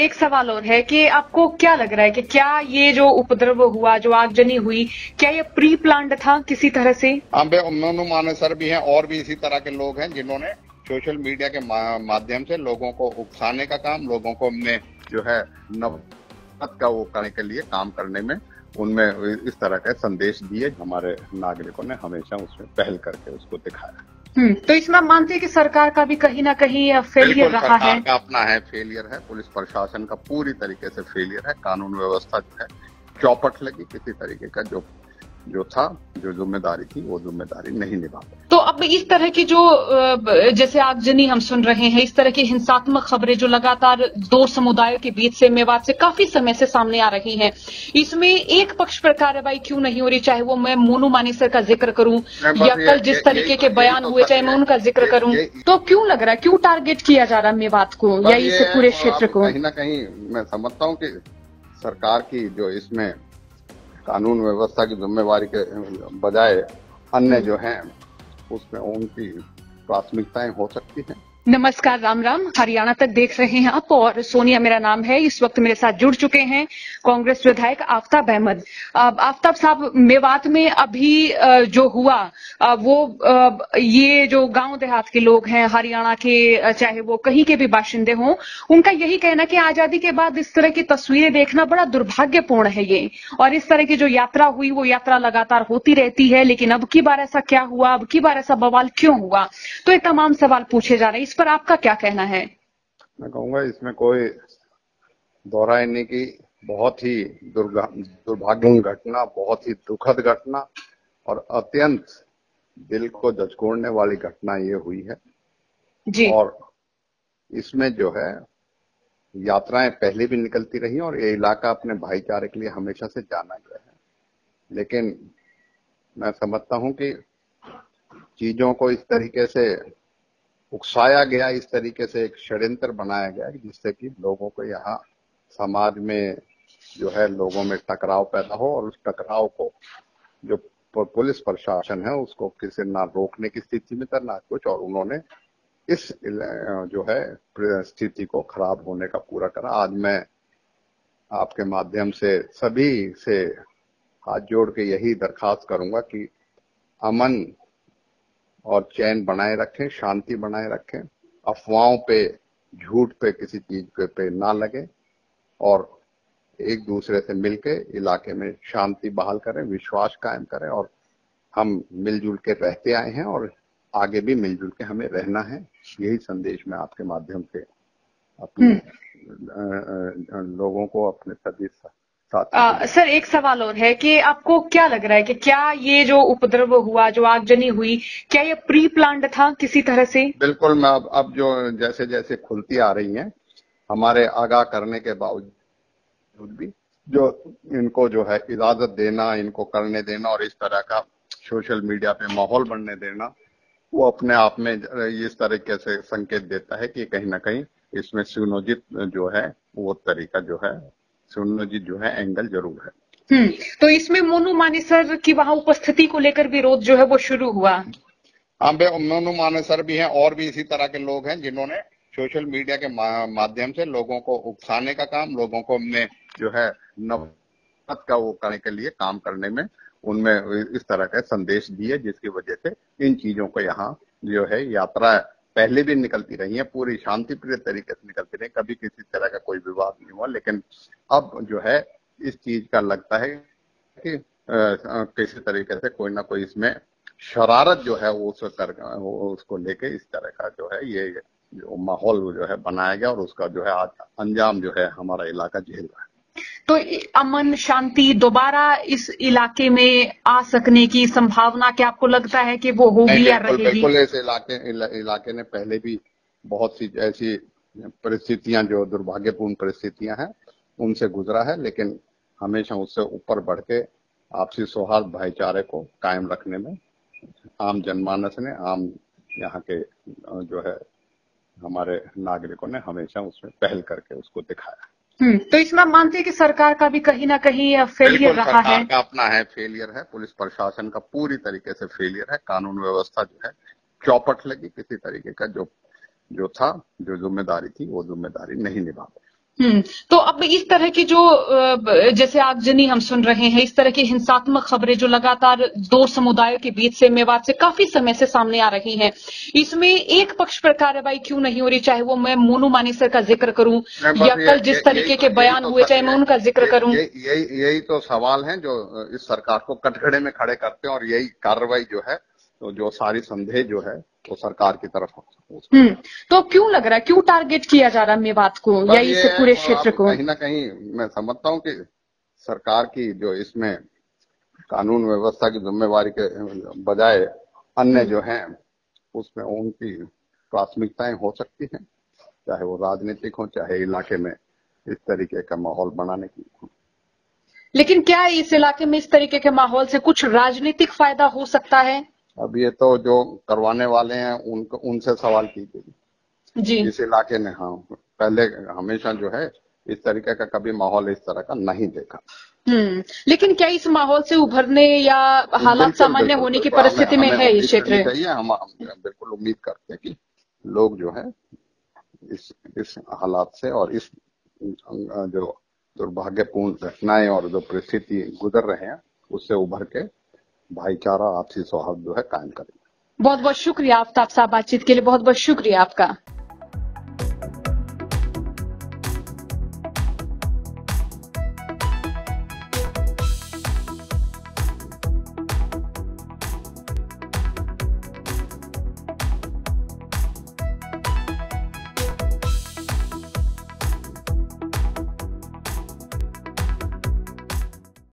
एक सवाल और है कि आपको क्या लग रहा है कि क्या ये जो उपद्रव हुआ, जो आगजनी हुई, क्या ये प्री प्लान्ड था किसी तरह से? मोनू मानेसर भी हैं और भी इसी तरह के लोग हैं जिन्होंने सोशल मीडिया के माध्यम से लोगों को उकसाने का काम, लोगों को हमने जो है नफरत का वो करने के लिए काम करने में उनमें इस तरह के संदेश दिए। हमारे नागरिकों ने हमेशा उसमें पहल करके उसको दिखाया। तो इसमें मानते हैं कि सरकार का भी कहीं ना कहीं फेलियर रहा है। सरकार का अपना है फेलियर है, पुलिस प्रशासन का पूरी तरीके से फेलियर है, कानून व्यवस्था जो है चौपट लगी, किसी तरीके का जो जिम्मेदारी थी वो जिम्मेदारी नहीं निभा पाई। तो अब इस तरह की जो जैसे आगजनी हम सुन रहे हैं, इस तरह की हिंसात्मक खबरें जो लगातार दो समुदायों के बीच से मेवात से काफी समय से सामने आ रही हैं, इसमें एक पक्ष पर कार्रवाई क्यों नहीं हो रही? चाहे वो मैं मोनू मानेसर का जिक्र करूं या कल जिस तरीके के बयान हुए, चाहे मैं उनका जिक्र करूं, तो क्यों लग रहा है, क्यों टारगेट किया जा रहा है मेवात को या इस पूरे क्षेत्र को? कहीं ना कहीं मैं समझता हूँ कि सरकार की जो इसमें कानून व्यवस्था की जिम्मेवारी के बजाय अन्य जो हैं उसमें उनकी प्राथमिकताएं हो सकती हैं। नमस्कार, राम राम, हरियाणा तक देख रहे हैं आप और सोनिया मेरा नाम है। इस वक्त मेरे साथ जुड़ चुके हैं कांग्रेस विधायक आफ्ताब अहमद। आफ्ताब साहब, मेवात में अभी जो हुआ वो ये जो गांव देहात के लोग हैं हरियाणा के, चाहे वो कहीं के भी बाशिंदे हों, उनका यही कहना कि आजादी के बाद इस तरह की तस्वीरें देखना बड़ा दुर्भाग्यपूर्ण है ये, और इस तरह की जो यात्रा हुई वो यात्रा लगातार होती रहती है, लेकिन अब की बार ऐसा क्या हुआ, अब की बार ऐसा बवाल क्यों हुआ, तो ये तमाम सवाल पूछे जा रहे हैं। इस पर आपका क्या कहना है? मैं कहूंगा इसमें कोई दोहराए नहीं की बहुत ही दुर्भाग्यपूर्ण घटना, बहुत ही दुखद घटना और अत्यंत दिल को झकझोरने वाली घटना ये हुई है जी। और इसमें जो है यात्राएं पहले भी निकलती रही और ये इलाका अपने भाईचारे के लिए हमेशा से जाना गया है, लेकिन मैं समझता हूं कि चीजों को इस तरीके से उकसाया गया, इस तरीके से एक षड्यंत्र बनाया गया जिससे कि लोगों को यहाँ समाज में जो है लोगों में टकराव पैदा हो और उस टकराव को जो पुलिस प्रशासन है उसको किसी ना रोकने की स्थिति में था ना कुछ, और उन्होंने इस जो है स्थिति को खराब होने का पूरा करा। आज मैं आपके माध्यम से सभी से हाथ जोड़ के यही दरखास्त करूंगा कि अमन और चैन बनाए रखें, शांति बनाए रखें, अफवाहों पे, झूठ पे, किसी चीज पे ना लगे और एक दूसरे से मिलके इलाके में शांति बहाल करें, विश्वास कायम करें और हम मिलजुल के रहते आए हैं और आगे भी मिलजुल के हमें रहना है। यही संदेश मैं आपके माध्यम से अपने लोगों को, अपने सभी सर एक सवाल और है कि आपको क्या लग रहा है कि क्या ये जो उपद्रव हुआ, जो आगजनी हुई, क्या ये प्री प्लान्ड था किसी तरह से? बिल्कुल, मैं अब जो जैसे जैसे खुलती आ रही हैं हमारे आगाह करने के बावजूद भी जो इनको जो है इजाजत देना, इनको करने देना और इस तरह का सोशल मीडिया पे माहौल बनने देना, वो अपने आप में इस तरीके से संकेत देता है कि कहीं ना कहीं इसमें सुनियोजित जो है वो तरीका जो है सुनियोजित जो है एंगल जरूर है। तो इसमें मोनू मानेसर की वहां उपस्थिति को लेकर विरोध जो है वो शुरू हुआ। हाँ, मोनू मानेसर भी हैं और भी इसी तरह के लोग हैं जिन्होंने सोशल मीडिया के माध्यम से लोगों को उकसाने का काम, लोगों को हमने जो है नफरत का वो करने के लिए काम करने में उनमें इस तरह के संदेश दिए जिसकी वजह से इन चीजों को यहाँ जो है यात्रा पहले भी निकलती रही है, पूरी शांतिप्रिय तरीके से निकलती रही, कभी किसी तरह का कोई विवाद नहीं हुआ, लेकिन अब जो है इस चीज का लगता है कि किसी तरीके से कोई ना कोई इसमें शरारत जो है वो उसको लेके इस तरह का जो है ये जो माहौल जो है बनाया गया और उसका जो है अंजाम जो है हमारा इलाका झेल रहा है। तो अमन शांति दोबारा इस इलाके में आ सकने की संभावना क्या आपको लगता है कि वो होगी या रहेगी? बिल्कुल, इस इलाके ने पहले भी बहुत सी ऐसी परिस्थितियां जो दुर्भाग्यपूर्ण परिस्थितियां हैं उनसे गुजरा है, लेकिन हमेशा उससे ऊपर बढ़ के आपसी सौहार्द भाईचारे को कायम रखने में आम जनमानस ने, आम यहाँ के जो है हमारे नागरिकों ने हमेशा उसमें पहल करके उसको दिखाया। तो इसमें मानते हैं कि सरकार का भी कहीं ना कहीं फेलियर रहा है। सरकार का अपना है फेलियर है, पुलिस प्रशासन का पूरी तरीके से फेलियर है, कानून व्यवस्था जो है चौपट लगी, किसी तरीके का जो जिम्मेदारी थी वो जिम्मेदारी नहीं निभा पाई। तो अब इस तरह की जो जैसे आगजनी हम सुन रहे हैं, इस तरह की हिंसात्मक खबरें जो लगातार दो समुदायों के बीच से मेवात से काफी समय से सामने आ रही हैं, इसमें एक पक्ष पर कार्रवाई क्यों नहीं हो रही? चाहे वो मैं मोनू मानेसर का जिक्र करूं या कल जिस तरीके के बयान हुए, चाहे मैं उनका जिक्र करूं। यही तो सवाल है जो इस सरकार को कटघरे में खड़े करते हैं, और यही कार्रवाई जो है, तो जो सारी संदेह जो है वो सरकार की तरफ हो। तो क्यों लग रहा है, क्यों टारगेट किया जा रहा है मेवात को या इस पूरे क्षेत्र को? कहीं ना कहीं मैं समझता हूँ कि सरकार की जो इसमें कानून व्यवस्था की जिम्मेवारी के बजाय अन्य जो हैं उसमें उनकी प्राथमिकताएं हो सकती हैं, चाहे वो राजनीतिक हो चाहे इलाके में इस तरीके का माहौल बनाने की। लेकिन क्या इस इलाके में इस तरीके के माहौल से कुछ राजनीतिक फायदा हो सकता है? अब ये तो जो करवाने वाले हैं उनको उनसे सवाल कीजिए जी, इस इलाके में। हाँ, पहले हमेशा जो है इस तरीके का कभी माहौल इस तरह का नहीं देखा। लेकिन क्या इस माहौल से उभरने या हालात सामान्य होने की परिस्थिति में है इस क्षेत्र? हम बिल्कुल उम्मीद करते हैं कि लोग जो है इस हालात से और इस जो दुर्भाग्यपूर्ण घटनाएं और जो परिस्थिति गुजर रहे हैं उससे उभर के भाईचारा आपसी सौहार्द जो है कायम करेंगे। बहुत बहुत शुक्रिया आफ्ताब साहब, बातचीत के लिए बहुत बहुत शुक्रिया आपका।